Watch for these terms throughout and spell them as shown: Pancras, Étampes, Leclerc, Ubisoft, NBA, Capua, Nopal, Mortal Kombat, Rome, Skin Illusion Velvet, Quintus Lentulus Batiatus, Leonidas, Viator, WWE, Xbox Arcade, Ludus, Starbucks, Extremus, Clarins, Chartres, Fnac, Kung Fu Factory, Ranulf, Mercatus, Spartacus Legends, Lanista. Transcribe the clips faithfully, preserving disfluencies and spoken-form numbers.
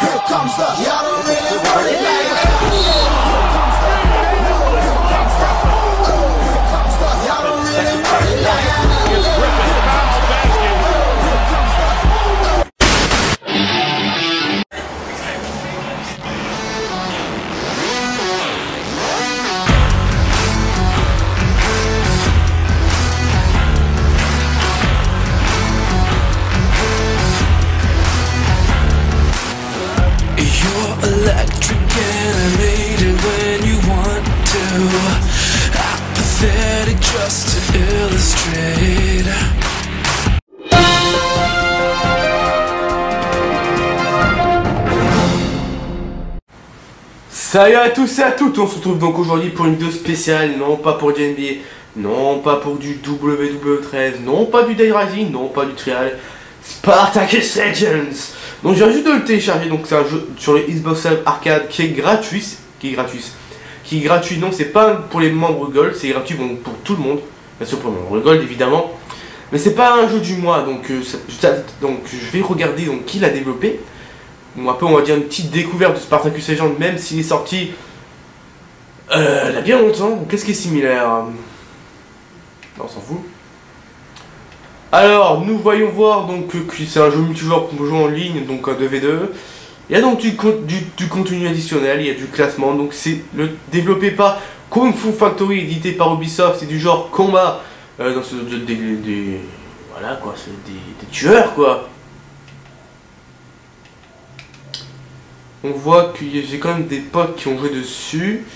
Here comes the y'all don't really worry about it. Here comes the here comes the here comes the y'all don't really worry about it. Here comes the here comes the electric animated when you want to, apathetic just to illustrate. Salut à tous et à toutes, on se retrouve donc aujourd'hui pour une vidéo spéciale, non pas pour du N B A, non pas pour du W W treize, non pas du Day Rising, non pas du Trial, Spartacus Legends. Donc j'ai juste de le télécharger, donc c'est un jeu sur le Xbox Arcade qui est gratuit, qui est gratuit, qui est gratuit, non c'est pas pour les membres Gold, c'est gratuit bon, pour tout le monde, bien sûr pour les membres Gold évidemment, mais c'est pas un jeu du mois, donc, euh, ça, donc je vais regarder donc, qui l'a développé, bon, un peu on va dire une petite découverte de Spartacus Legends, même s'il est sorti euh, il y a bien longtemps, qu'est-ce qui est similaire, non, on s'en fout. Alors, nous voyons voir donc que c'est un jeu multijoueur qu'on peut jouer en ligne, donc un deux v deux. Il y a donc du, du, du contenu additionnel, il y a du classement, donc c'est développé par Kung Fu Factory, édité par Ubisoft, c'est du genre combat, euh, dans ce, de, de, de, de, voilà quoi, c'est des, des tueurs quoi. On voit que j'ai quand même des potes qui ont joué dessus,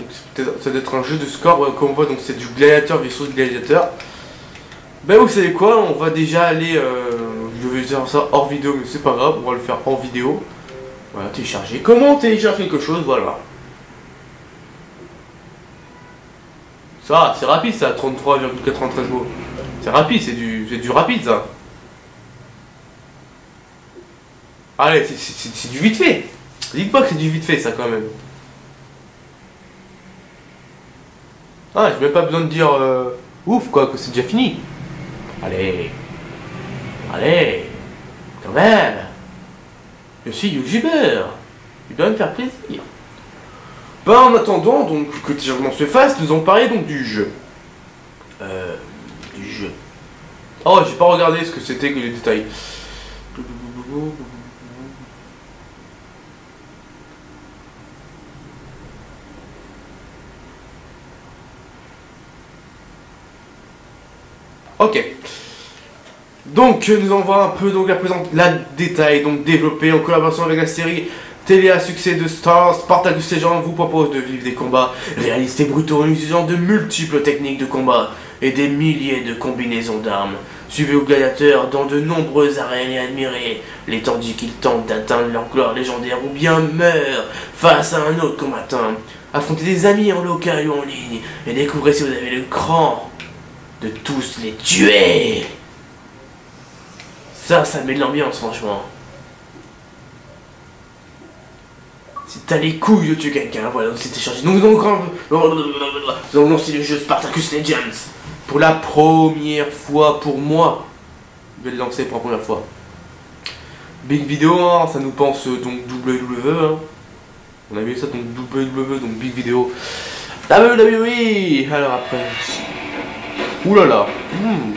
donc peut-être, ça doit être un jeu de score, ouais, comme on voit, donc c'est du gladiateur versus gladiateur. Ben vous savez quoi, on va déjà aller, euh, je vais faire ça hors vidéo mais c'est pas grave, on va le faire en vidéo. Voilà, télécharger, comment télécharger quelque chose, voilà. Ça, c'est rapide ça, trente-trois virgule quatre-vingt-treize mots. C'est rapide, c'est du, du rapide ça. Allez, c'est du vite fait. Dites pas que c'est du vite fait ça quand même. Ah, j'ai même pas besoin de dire euh, ouf quoi, que c'est déjà fini. Allez, allez, quand même, je suis youtubeur, il doit me faire plaisir. Ben en attendant, donc, que téléchargement se fasse, nous allons parler donc du jeu. Euh, du jeu. Oh, j'ai pas regardé ce que c'était que les détails. Ok. Donc nous allons voir un peu donc la présente la détail donc développée en collaboration avec la série télé à succès de Stars, Spartacus Legends vous propose de vivre des combats réalistes et brutaux en utilisant de multiples techniques de combat et des milliers de combinaisons d'armes. Suivez aux gladiateurs dans de nombreuses arènes et admirez les tandis qu'ils tentent d'atteindre leur gloire légendaire ou bien meurent face à un autre combattant. Affrontez des amis en local ou en ligne et découvrez si vous avez le cran de tous les tuer. Ça, ça met de l'ambiance, franchement. Si t'as les couilles de tuer quelqu'un, voilà, donc c'était changé. Donc, donc, nous avons lancé le jeu Spartacus Legends. Pour la première fois, pour moi. Je vais le lancer pour la première fois. Big vidéo, hein, ça nous pense donc W W E. Hein. On a vu ça, donc W W E, donc big vidéo. W W E. Alors après. Ouh là là. Hmm.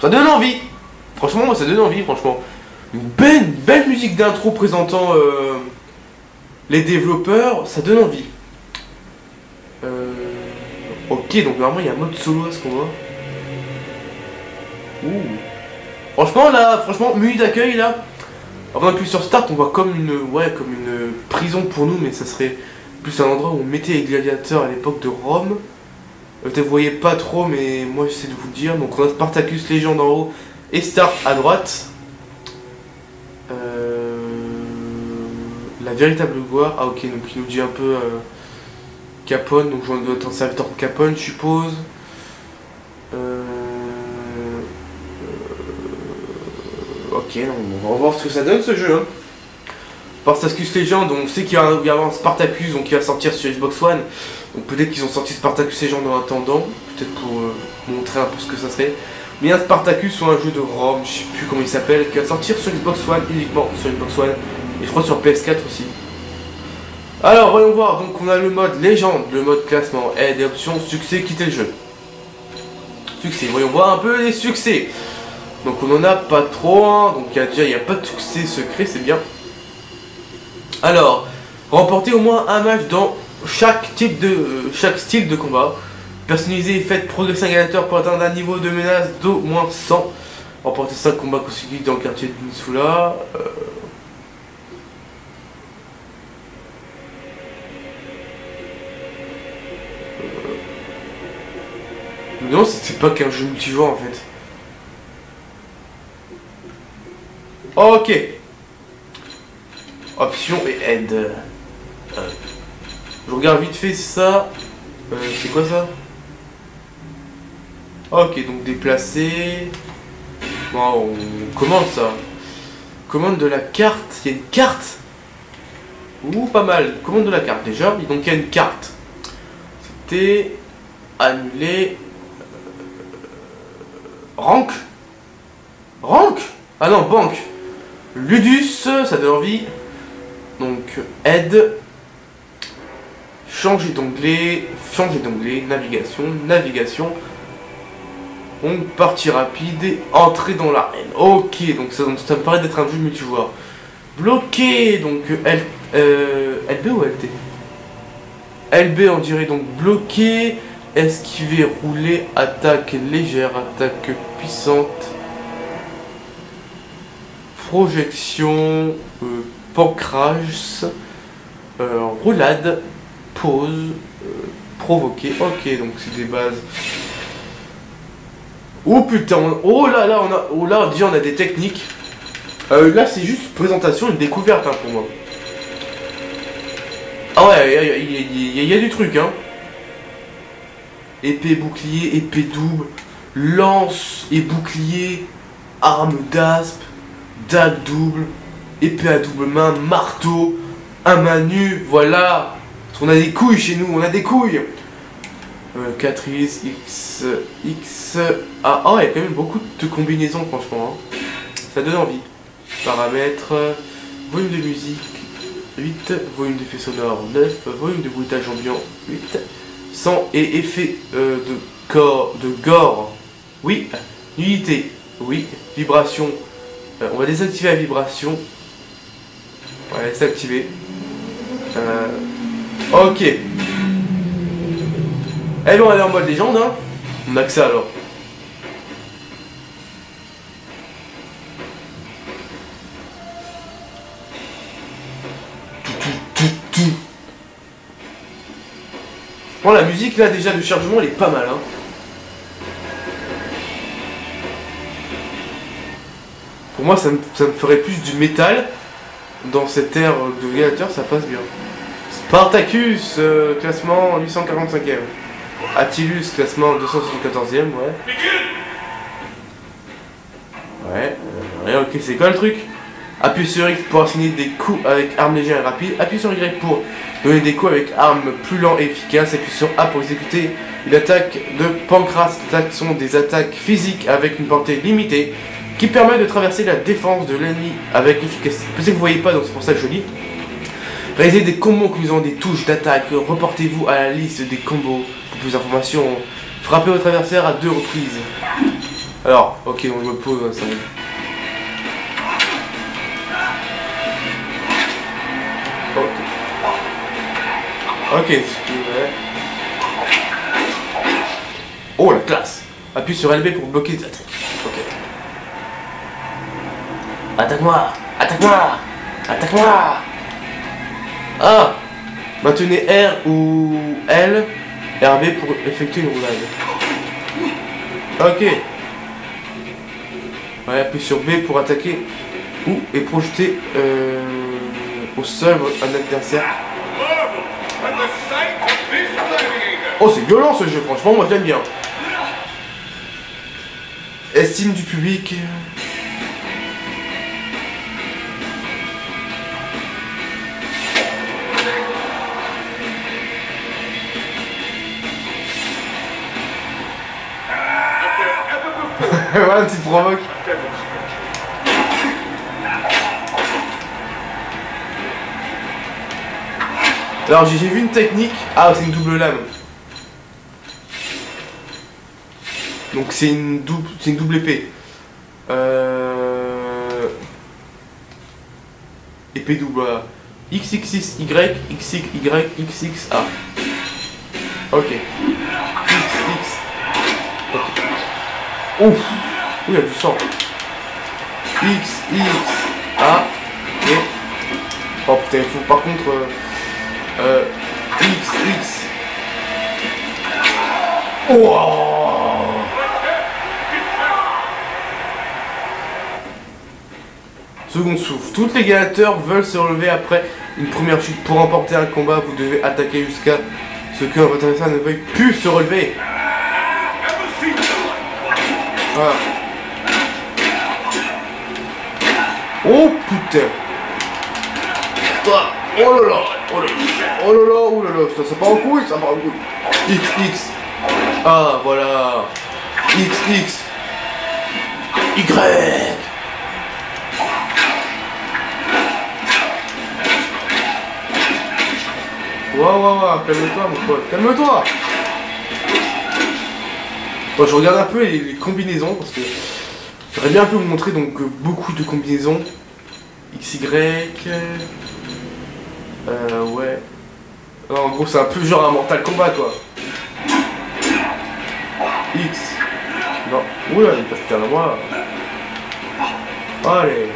Ça donne envie. Franchement, moi, ça donne envie, franchement. Une belle, belle musique d'intro présentant euh, les développeurs, ça donne envie. Euh, ok, donc normalement, il y a un mode solo à ce qu'on voit. Ouh. Franchement, là, franchement, menu d'accueil, là. Avant d'appuyer sur Start, on voit comme une, ouais, comme une prison pour nous, mais ça serait plus un endroit où on mettait les gladiateurs à l'époque de Rome. Peut-être vous voyez pas trop, mais moi j'essaie de vous le dire. Donc on a Spartacus Legends en haut et Start à droite. Euh... La véritable gloire. Ah ok, donc il nous dit un peu euh... Capone. Donc on doit être un serviteur pour Capone, je suppose. Euh... Euh... Ok, on va voir ce que ça donne ce jeu. Hein. Spartacus Legends, donc c'est qu'il va y avoir un Spartacus donc qui va sortir sur Xbox One. Donc peut-être qu'ils ont sorti Spartacus Legends en attendant, peut-être pour euh, montrer un peu ce que ça serait. Mais un Spartacus ou un jeu de Rome, je sais plus comment il s'appelle, qui va sortir sur Xbox One, uniquement sur Xbox One, et je crois sur P S quatre aussi. Alors voyons voir, donc on a le mode légende, le mode classement, et des options succès, quitter le jeu. Succès, voyons voir un peu les succès. Donc on en a pas trop, hein. Donc y a, déjà il n'y a pas de succès secret, c'est bien. Alors, remportez au moins un match dans chaque type de euh, chaque style de combat. Personnalisez et faites progresser un gagnateur pour atteindre un niveau de menace d'au moins cent. Remportez cinq combats consécutifs dans le quartier de Ninsula. Euh... Euh... Non, c'était pas qu'un jeu multijoueur en fait. Ok. Option et aide. Euh... Je regarde vite fait ça. Euh, c'est quoi ça? Ok, donc déplacer. Bon, on commande ça. Commande de la carte. Il y a une carte. Ouh, pas mal. Commande de la carte déjà. Donc il y a une carte. C'était annulé. Rank. Rank. Ah non, banque. Ludus, ça donne envie. Donc aide. Changer d'onglet, changer d'onglet, navigation, navigation. Donc partie rapide et entrer dans l'arène. Ok, donc ça, ça me paraît d'être un jeu multijoueur. Bloqué, donc L, euh, L B ou L T? L B on dirait donc bloqué, esquiver, rouler, attaque légère, attaque puissante, projection, euh, pancras, euh, roulade. Pause, euh, provoquer, ok, donc c'est des bases. Oh putain, on... oh là là, on a, oh là, déjà on a des techniques. Euh, là c'est juste présentation, une découverte hein, pour moi. Ah ouais, il y, y, y, y, y a du truc, hein. Épée, bouclier, épée double, lance et bouclier, arme d'aspe, dague double, épée à double main, marteau, un main nue, voilà. On a des couilles chez nous, on a des couilles. Euh, quatre X, X, X, ah, oh, il y a quand même beaucoup de combinaisons, franchement. Hein. Ça donne envie. Paramètres, volume de musique, huit, volume d'effets sonores, neuf, volume de bruitage ambiant, huit, cent et effet euh, de corps, de gore, oui, nudité, oui, vibration, euh, on va désactiver la vibration. On va désactiver. Euh... Ok. Eh bien on est en mode légende hein. On a que ça alors. Bon la musique là déjà de chargement elle est pas mal hein. Pour moi ça me, ça me ferait plus du métal. Dans cette ère de Viator ça passe bien. Spartacus, euh, classement huit cent quarante-cinquième. Attilus, classement deux cent soixante-quatorzième, ouais. Ouais, euh, ouais, ok, c'est quoi le truc? Appuie sur X pour assigner des coups avec arme légère et rapide. Appuie sur Y pour donner des coups avec arme plus lent et efficace. Appuie sur A pour exécuter une attaque de Pancras. Ces attaques sont des attaques physiques avec une portée limitée qui permet de traverser la défense de l'ennemi avec efficacité. Peut-être que vous voyez pas, donc c'est pour ça que je lis. Réalisez des combos utilisant des touches d'attaque, reportez-vous à la liste des combos pour plus d'informations. Frappez votre adversaire à deux reprises. Alors, ok, on me pose, ça va. Ok, okay oh la classe. Appuie sur L B pour bloquer les attaques. Ok. Attaque-moi, attaque-moi, attaque-moi. Ah, maintenez R ou L et R B pour effectuer une roulade. Ok. Ouais, appuyez sur B pour attaquer ou et projeter euh, au sol un adversaire. Oh, c'est violent ce jeu, franchement, moi j'aime bien. Estime du public. Voilà, une petite provoque. Alors j'ai vu une technique. Ah, c'est une double lame. Donc c'est une double, c'est une double épée. Euh... Épée double A. X X X Y, X X Y, X X A. Ok. X X. Ok. Ouf. Oui, il y a du sang. X X A. Et... oh putain, il faut par contre... Euh... Euh, X, X. Wow. Seconde souffle. Toutes les gladiateurs veulent se relever après une première chute. Pour remporter un combat, vous devez attaquer jusqu'à ce que votre adversaire ne veuille plus se relever. Voilà. Oh putain. Oh là là. Oh là oh là, oh là, là, ça, ça part en couille, ça part en couille. X, X. Ah, voilà. X, X. Y. Waouh, waouh, waouh, calme-toi, mon pote, calme-toi. Bon, je regarde un peu les, les combinaisons parce que j'aurais bien un peu vous montrer donc beaucoup de combinaisons. X, Y. Euh, ouais. Alors, en gros, c'est un peu genre un Mortal Kombat, quoi. X. Non. Oula, il passe derrière moi. Allez.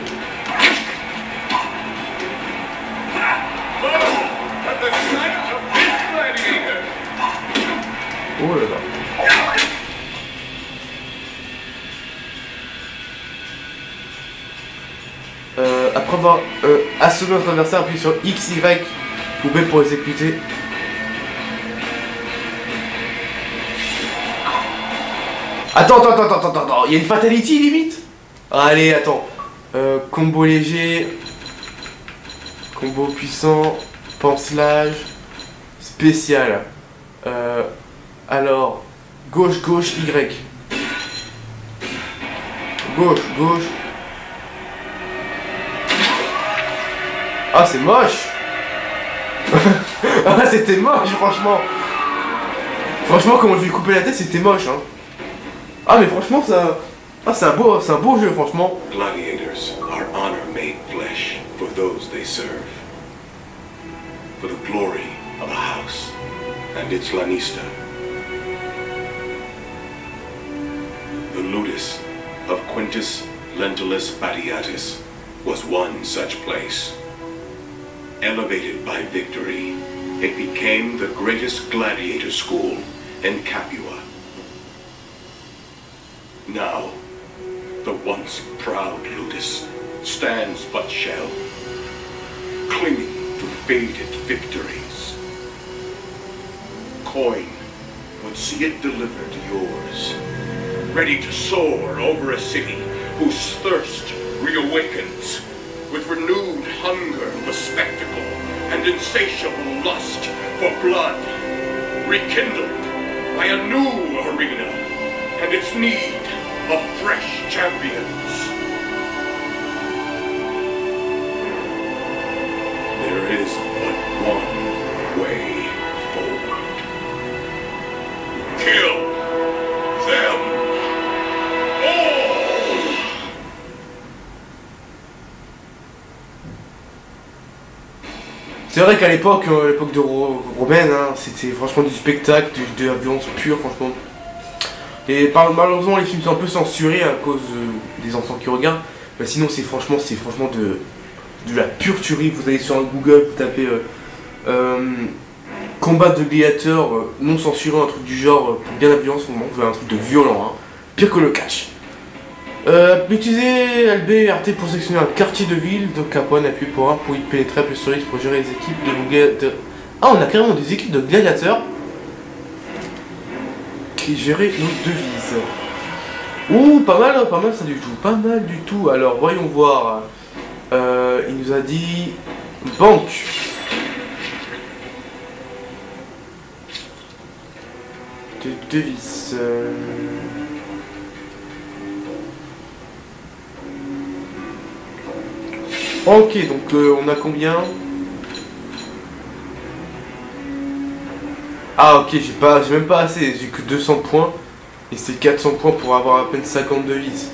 Oh là là. Euh, après avoir euh, assommé notre adversaire, appuyez sur X, Y ou B pour exécuter. Attends, attends, attends, attends, attends, attends, il y a une fatality limite. Allez, attends. Euh, combo léger, combo puissant, pancelage, spécial. Euh, alors, gauche, gauche, Y. Gauche, gauche. Ah, c'est moche. Ah, c'était moche, franchement. Franchement, comment je lui ai coupé la tête, c'était moche, hein. Ah, mais franchement, ça... ah, c'est un beau, c'est un beau jeu, franchement. Gladiators are honor made flesh for those they serve. For the glory of a house and its lanista. The ludus of Quintus Lentulus Batiatus was one such place. Elevated by victory, it became the greatest gladiator school in Capua. Now, the once proud ludus stands but shell, clinging to faded victories. Coin would see it delivered yours, ready to soar over a city whose thirst reawakens with renewed hunger for spectacle and insatiable lust for blood, rekindled by a new arena and its need of fresh champions. There is but one way forward. Kill them. C'est vrai qu'à l'époque, euh, l'époque de Ro romaine, hein, c'était franchement du spectacle, de, de la violence pure, franchement. Et par, malheureusement, les films sont un peu censurés à cause euh, des enfants qui regardent. Bah, sinon, c'est franchement, c'est franchement de, de la pure tuerie. Vous allez sur Google, vous tapez euh, euh, combat de gladiateurs euh, non censuré, un truc du genre euh, pour bien la violence. Vous voulez un truc de violent, hein, pire que le catch. Euh, utilisez L B et R T pour sélectionner un quartier de ville, donc un point d'appui pour un pour y pénétrer, appuyez sur X pour gérer les équipes de vos gladiateurs. Ah, on a carrément des équipes de gladiateurs qui gèrent nos devises. Ouh, pas mal, hein, pas mal ça du tout, pas mal du tout. Alors, voyons voir. Euh, il nous a dit banque. De devises. Euh... Ok, donc euh, on a combien? Ah ok, j'ai pas, j'ai même pas assez, j'ai que deux cents points. Et c'est quatre cents points pour avoir à peine cinquante de vies.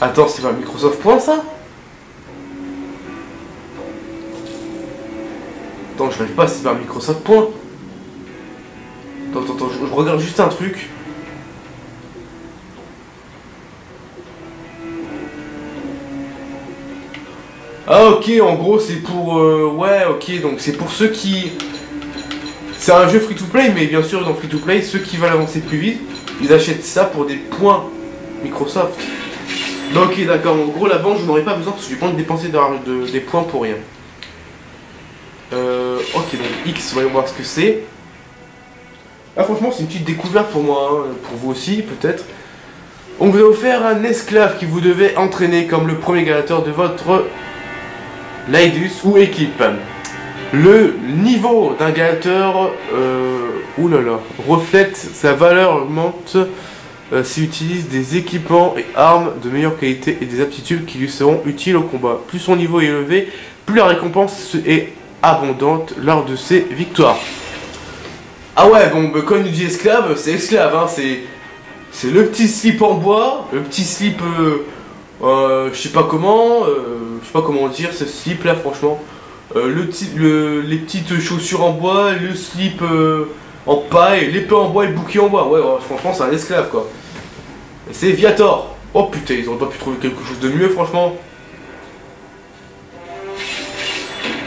Attends, c'est pas Microsoft Point ça? Attends, je n'arrive pas, c'est pas Microsoft Point. Attends, attends, attends, je, je regarde juste un truc. Ah ok, en gros c'est pour... Euh, ouais ok, donc c'est pour ceux qui... C'est un jeu free to play, mais bien sûr dans free to play, ceux qui veulent avancer plus vite, ils achètent ça pour des points Microsoft. Donc ok d'accord, en gros la banque je n'aurais pas besoin parce que j'ai pas envie de dépenser de, de, des points pour rien. Euh, ok donc X, voyons voir ce que c'est. Ah franchement c'est une petite découverte pour moi, hein, pour vous aussi peut-être. On vous a offert un esclave qui vous devait entraîner comme le premier ganateur de votre... Laidus ou équipe. Le niveau d'un ganateur euh, oulala, reflète sa valeur augmente euh, s'il utilise des équipements et armes de meilleure qualité et des aptitudes qui lui seront utiles au combat. Plus son niveau est élevé, plus la récompense est abondante lors de ses victoires. Ah ouais, bon, bah, quand il nous dit esclave, c'est esclave, hein, c'est c'est le petit slip en bois, le petit slip... Euh, Euh, je sais pas comment, euh, je sais pas comment dire ce slip là franchement. Euh, le, le Les petites chaussures en bois, le slip euh, en paille, l'épée en bois et le bouclier en bois. Ouais, ouais franchement c'est un esclave quoi. C'est Viator. Oh putain, ils auraient pas pu trouver quelque chose de mieux franchement.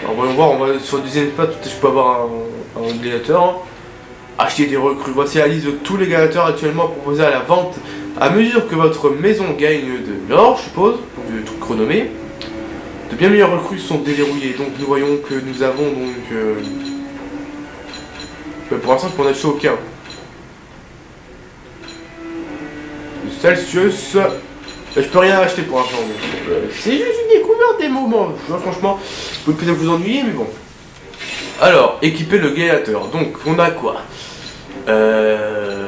Alors voyons voir, on va sur le deuxième pas, je peux avoir un, un ganateur. Hein. Acheter des recrues, voici la liste de tous les ganateurs actuellement proposés à la vente. À mesure que votre maison gagne de l'or, je suppose, pour du truc chronomé, de bien meilleures recrues sont déverrouillées. Donc nous voyons que nous avons donc... Euh... Bah, pour l'instant, on n'a acheté aucun. Celsius... Bah, je peux rien acheter pour l'instant. Euh, C'est juste une découverte des moments. Vois, franchement, vous pouvez peut-être vous ennuyer, mais bon. Alors, équiper le galateur. Donc, on a quoi? Euh...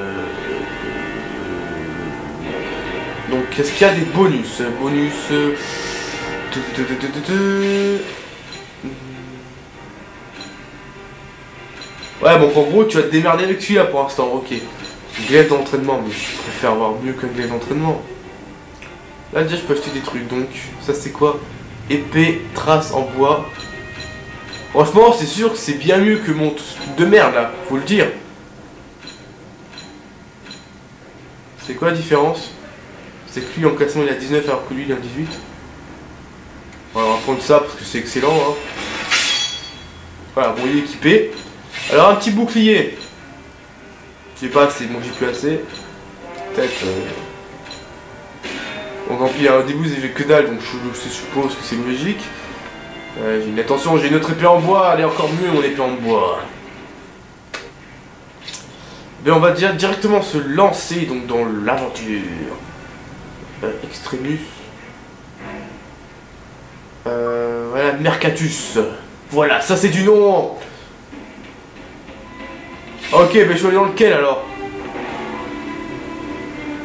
Donc, est-ce qu'il y a des bonus? Bonus... Ouais, bon, en gros, tu vas te démerder avec celui-là pour l'instant, ok. Glaive d'entraînement, mais je préfère avoir mieux qu'un glaive d'entraînement. Là, déjà, je peux acheter des trucs, donc... Ça, c'est quoi? Épée, trace en bois... Franchement, c'est sûr que c'est bien mieux que mon truc de merde, là, faut le dire. C'est quoi la différence? C'est que lui en classement il a dix-neuf alors que lui il a dix-huit. Voilà, on va prendre ça parce que c'est excellent. Hein. Voilà, bon il est équipé. Alors un petit bouclier. Je sais pas, c'est bon, j'ai plus assez. Peut-être. Euh... Donc en plus, au début j'ai fait que dalle donc je suppose que c'est logique. Euh, j'ai une... Attention, j'ai une autre épée en bois, elle est encore mieux mon épée en bois. Mais on va dire directement se lancer donc dans l'aventure. Extremus. Euh, voilà, Mercatus. Voilà, ça c'est du nom. Ok, mais je suis allé dans lequel alors?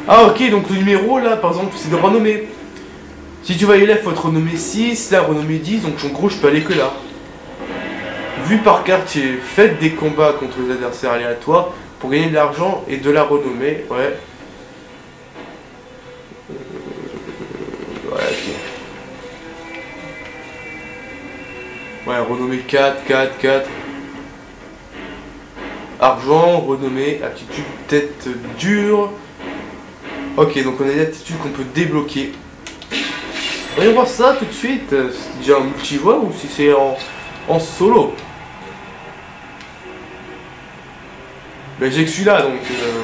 Ah ok, donc le numéro là, par exemple, c'est de renommée. Si tu vas y là, faut te renommer six, là renommée dix, donc en gros je peux aller que là. Vue par quartier, faites des combats contre les adversaires aléatoires pour gagner de l'argent et de la renommée, ouais. Ouais, renommé quatre, quatre, quatre. Argent, renommé, aptitude, tête dure. Ok, donc on a une aptitude qu'on peut débloquer. Voyons voir ça tout de suite. C'est déjà en multijoueur ou si c'est en, en solo? Mais j'ai que celui-là donc. Euh...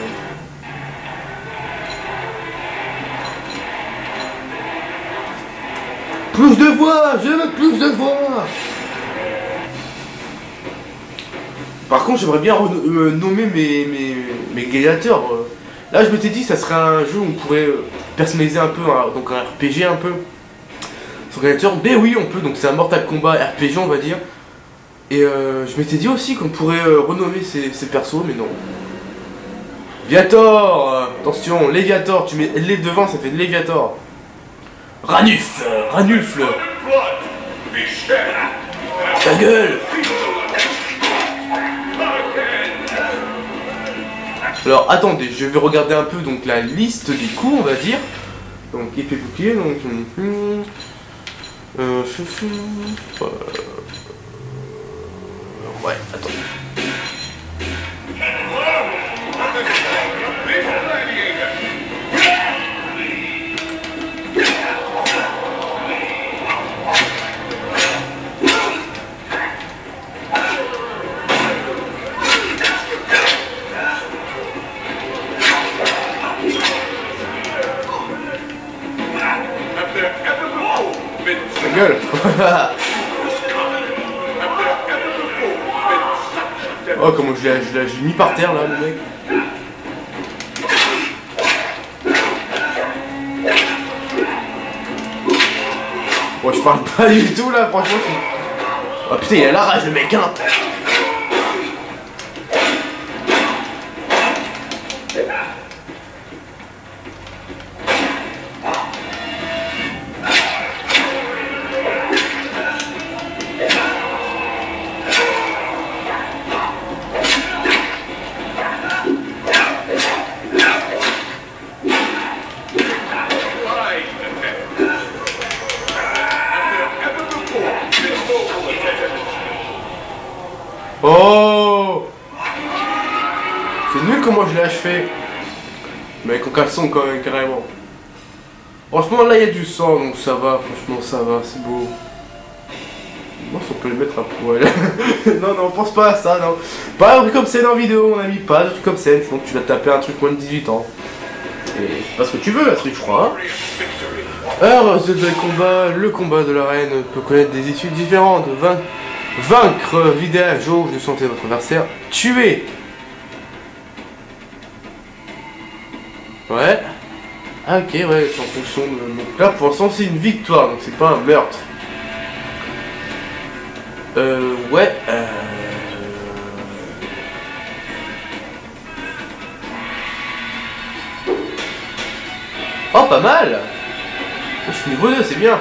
Plus de voix, je veux plus de voix. Par contre, j'aimerais bien euh, nommer mes, mes, mes gladiateurs. Là, je m'étais dit que ça serait un jeu où on pourrait personnaliser un peu, hein, donc un R P G un peu. Son gladiateur, mais oui, on peut, donc c'est un Mortal Kombat R P G, on va dire. Et euh, je m'étais dit aussi qu'on pourrait euh, renommer ces, ces persos, mais non. Viator, attention, Léviator, tu mets les devant, ça fait Léviator. Ranulf, Ranulf. Ta gueule. Alors attendez, je vais regarder un peu donc la liste des coups, on va dire. Donc épée bouclier, donc euh, euh, ouais, attendez. Oh, comment je l'ai mis par terre là, le mec. Moi, je parle pas du tout là, franchement. Oh putain, il a la rage, le mec, hein. Comment je l'ai achevé, mec, en caleçon quand même, carrément. Franchement, là il y a du sang, donc ça va. Franchement, ça va, c'est beau. Moi, si on peut le mettre à poil. Non, non, on pense pas à ça, non. Pas un truc comme scène en vidéo, mon ami. Pas un truc comme scène. Donc, tu vas taper un truc moins de dix-huit ans. Et c'est pas ce que tu veux, un truc, je crois. Hein. Alors, ce combat, le combat de la reine peut connaître des issues différentes. Vain Vaincre, vider à jauge de santé votre adversaire, tuer. Ouais. Ah ok, ouais, c'est en fonction de... Donc là, pour l'instant, c'est une victoire, donc c'est pas un meurtre. Euh, ouais. Euh... Oh, pas mal. Je suis niveau deux, c'est bien.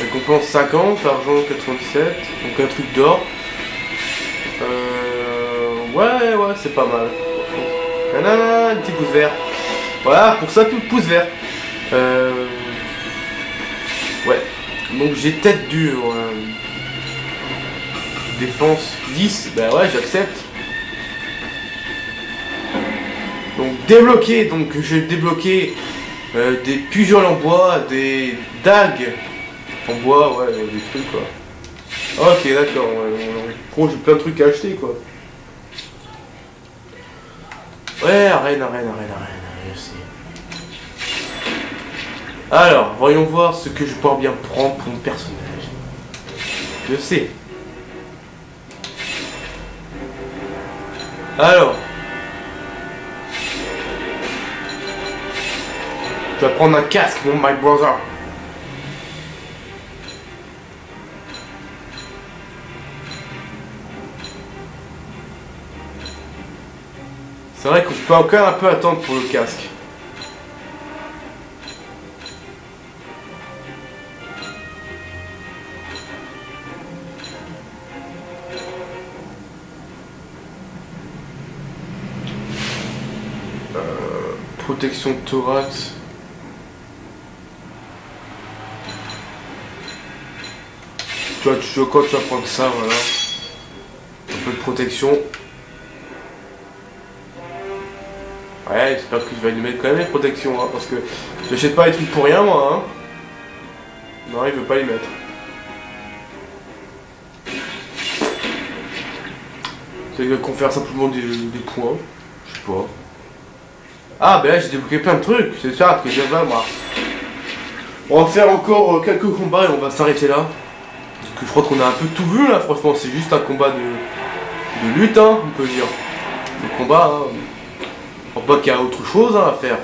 Récompense cinquante, argent quatre-vingt-dix-sept, donc un truc d'or. Euh... Ouais, ouais, c'est pas mal. Nanana, un petit pouce vert. Voilà, pour ça, tout pouce vert. Euh... Ouais. Donc, j'ai tête dure. Euh... Défense dix. Bah ouais, j'accepte. Donc, débloquer. Donc, je vais débloquer euh, des pujoles en bois, des dagues en bois, ouais, des trucs, quoi. Ok, d'accord. Pro, j'ai plein de trucs à acheter, quoi. Ouais, arène, arène, arène, arène. Alors, voyons voir ce que je pourrais bien prendre pour mon personnage. Je sais. Alors. Je vais prendre un casque, mon my brother. C'est vrai qu'on peut encore un peu attendre pour le casque. Protection de thorax. Tu vois, tu, quand tu vas prendre ça, voilà. Un peu de protection. Ouais, j'espère que je vais lui mettre quand même les protections, hein, parce que j'achète pas les trucs pour rien, moi. Hein. Non, il veut pas les mettre. C'est qu'on fait simplement des, des points. Je sais pas. Ah ben là j'ai débloqué plein de trucs, c'est ça que j'avais moi. On va faire encore euh, quelques combats et on va s'arrêter là. Parce que je crois qu'on a un peu tout vu là, franchement c'est juste un combat de, de lutte, hein, on peut dire. Le combat, hein. Je crois pas qu'il y a autre chose hein, à faire.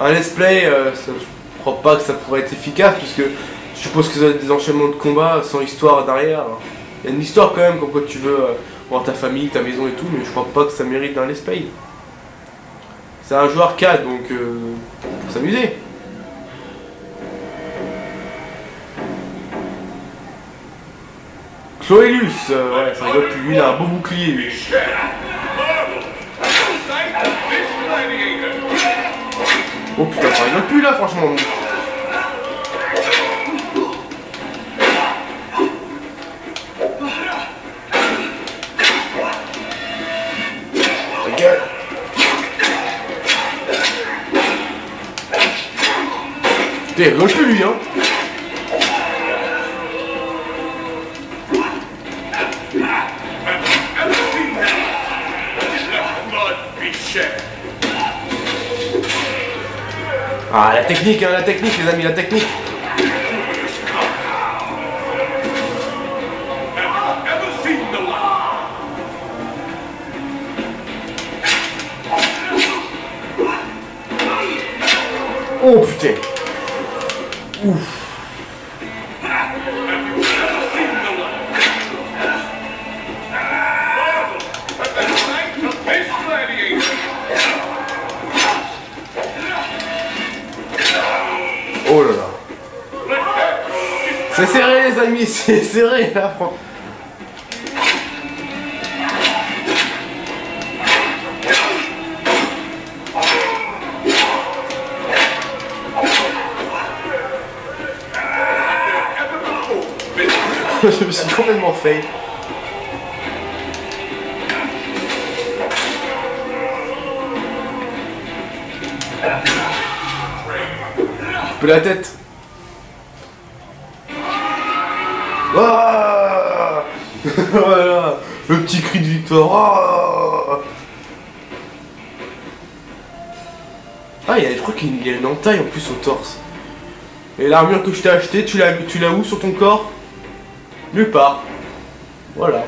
Un let's play, euh, ça, je crois pas que ça pourrait être efficace puisque je suppose que ça va être des enchaînements de combats sans histoire derrière. Il y a une histoire quand même, comme quoi tu veux euh, voir ta famille, ta maison et tout, mais je crois pas que ça mérite un let's play. C'est un jeu arcade, donc euh, faut s'amuser. Chloélus, euh, ouais, ça rigole plus, il a un beau bouclier lui. Oh putain, ça rigole plus là franchement. Putain, il rigole plus lui hein. Ah, la technique, hein, la technique, les amis, la technique. Oh putain. Ouf. Oh là là. C'est serré les amis, c'est serré là. Je me suis complètement fait. Peu la tête. Ah voilà, le petit cri de victoire. Ah, ah il y a, je crois qu'il y a une entaille en plus au torse. Et l'armure que je t'ai achetée, tu l'as, tu l'as où sur ton corps? Nulle part. Voilà.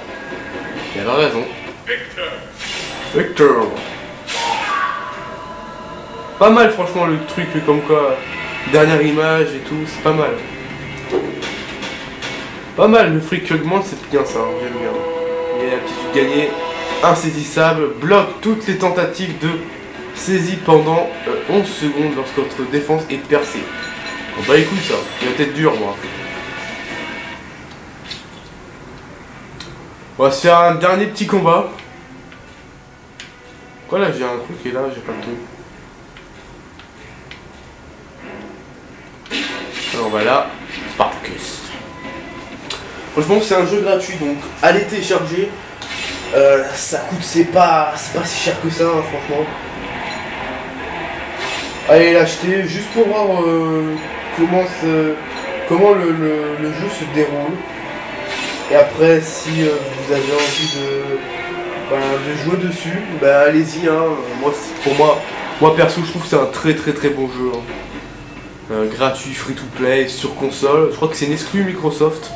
Il avait raison. Victor. Victor. Pas mal franchement le truc comme quoi. Dernière image et tout, c'est pas mal. Pas mal, le fric qui augmente, c'est bien ça, hein, j'aime bien. Et l'aptitude gagnée, insaisissable, bloque toutes les tentatives de saisie pendant euh, onze secondes lorsque votre défense est percée. Bon bah écoute ça, il va être dur moi. On va se faire un dernier petit combat. Quoi là, j'ai un truc et là j'ai pas le truc. Alors voilà, Spartacus. Franchement c'est un jeu gratuit donc allez télécharger. Euh, ça coûte, c'est pas, c'est pas si cher que ça hein, franchement. Allez l'acheter juste pour voir euh, comment, ce, comment le, le, le jeu se déroule. Et après si euh, vous avez envie de, ben, de jouer dessus, ben, allez-y hein. Moi, pour moi, moi perso je trouve que c'est un très très très bon jeu. Hein. Euh, gratuit, free to play, sur console. Je crois que c'est une exclue Microsoft.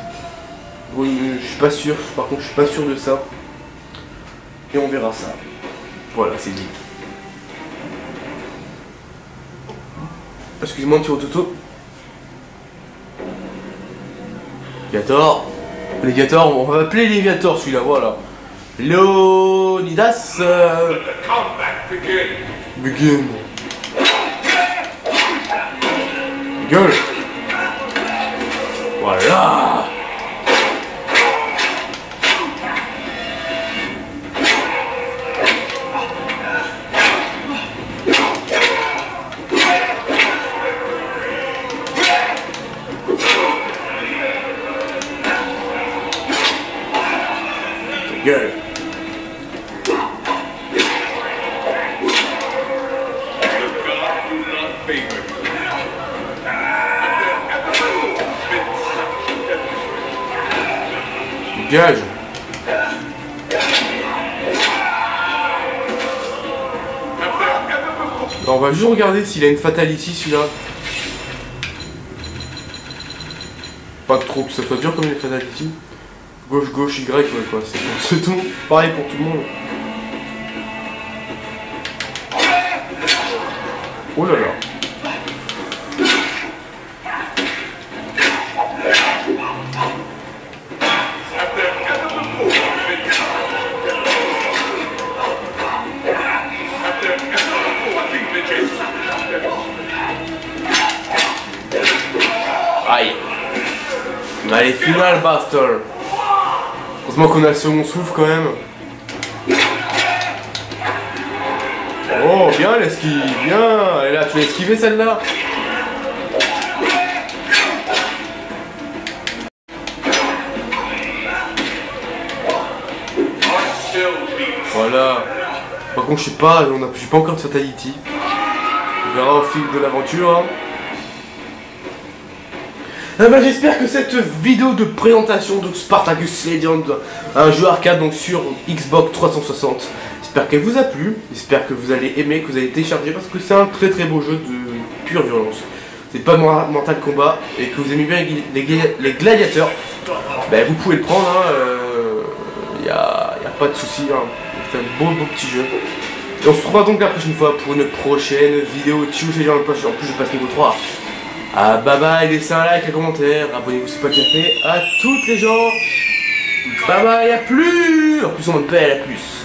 Oui, je suis pas sûr. Par contre, je suis pas sûr de ça. Et on verra ça. Voilà, c'est dit. Excusez-moi, un petit rototo. Viator. Les Viator, on va appeler les Viator celui-là, voilà. Leonidas. Euh... Begin. Gueule. Voilà. Gueule. Dégage. On va juste regarder s'il a une fatality celui-là. Pas trop que ça soit dur comme une fatality. Gauche, gauche, Y, ouais, quoi, c'est tout. Pareil pour tout le monde. Oh là là. Aïe. Mais allez, final battle. Heureusement qu'on a le second souffle quand même. Oh, bien l'esquive, bien. Et là, tu l'as esquivé celle-là. Voilà. Par contre, je sais pas, on a, je suis pas encore de fatality. On verra au fil de l'aventure. Hein. Ah bah, j'espère que cette vidéo de présentation de Spartacus Legends, un jeu arcade donc sur Xbox trois cent soixante, j'espère qu'elle vous a plu, j'espère que vous allez aimer, que vous allez télécharger parce que c'est un très très beau jeu de pure violence. C'est pas Mortal Kombat et que vous aimez bien les, les, les gladiateurs, bah, vous pouvez le prendre, hein, euh, y a, y a pas de soucis, hein. C'est un beau beau petit jeu. Et on se retrouvera donc la prochaine fois pour une prochaine vidéo. Tchou, j'ai en plus je passe niveau trois. Ah bye bye, laissez un like, un commentaire, abonnez-vous si c'est pas déjà fait, à toutes les gens. Bye bye, à plus. En plus on me paie à la plus.